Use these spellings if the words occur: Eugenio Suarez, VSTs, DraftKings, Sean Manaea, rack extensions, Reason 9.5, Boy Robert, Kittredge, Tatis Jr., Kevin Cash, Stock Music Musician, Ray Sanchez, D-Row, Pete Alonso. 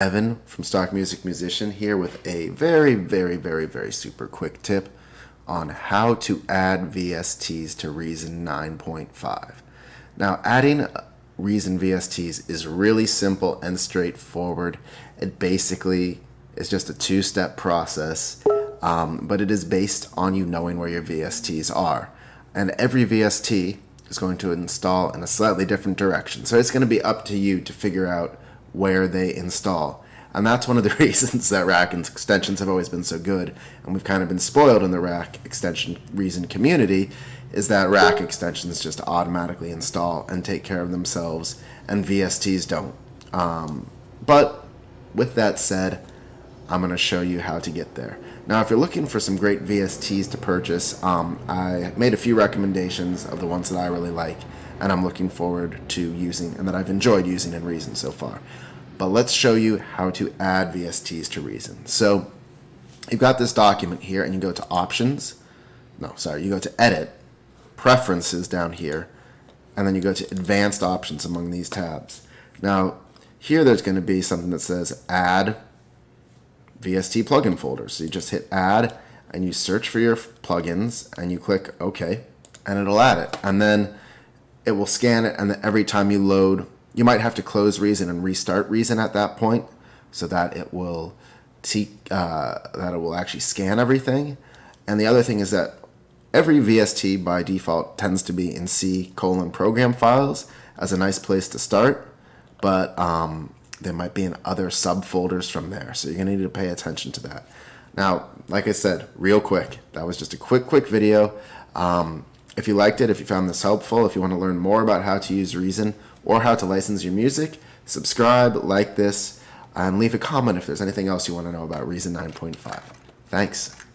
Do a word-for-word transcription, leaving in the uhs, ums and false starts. Evan from Stock Music Musician here with a very, very, very, very super quick tip on how to add V S Ts to Reason nine point five. Now, adding Reason V S Ts is really simple and straightforward. It basically is just a two-step process, um, but it is based on you knowing where your V S Ts are. And every V S T is going to install in a slightly different direction. So it's going to be up to you to figure out where they install. And that's one of the reasons that rack extensions have always been so good, and we've kind of been spoiled in the rack extension Reason community, is that rack extensions just automatically install and take care of themselves, and V S Ts don't. Um, but with that said, I'm going to show you how to get there. Now, if you're looking for some great V S Ts to purchase, um, I made a few recommendations of the ones that I really like, and I'm looking forward to using and that I've enjoyed using in Reason so far. But let's show you how to add V S Ts to Reason. So you've got this document here, and you go to Options. No, sorry, you go to Edit, Preferences down here, and then you go to Advanced Options among these tabs. Now, here there's going to be something that says Add V S T Plugin Folder. So you just hit Add, and you search for your plugins, and you click OK, and it'll add it. And then it will scan it, and then every time you load, you might have to close Reason and restart Reason at that point, so that it will uh, that it will actually scan everything. And the other thing is that every V S T by default tends to be in C colon program files as a nice place to start, but um, there might be in other subfolders from there, so you're gonna need to pay attention to that. Now, like I said, real quick, that was just a quick, quick video. Um, If you liked it, if you found this helpful, if you want to learn more about how to use Reason or how to license your music, subscribe, like this, and leave a comment if there's anything else you want to know about Reason nine point five. Thanks.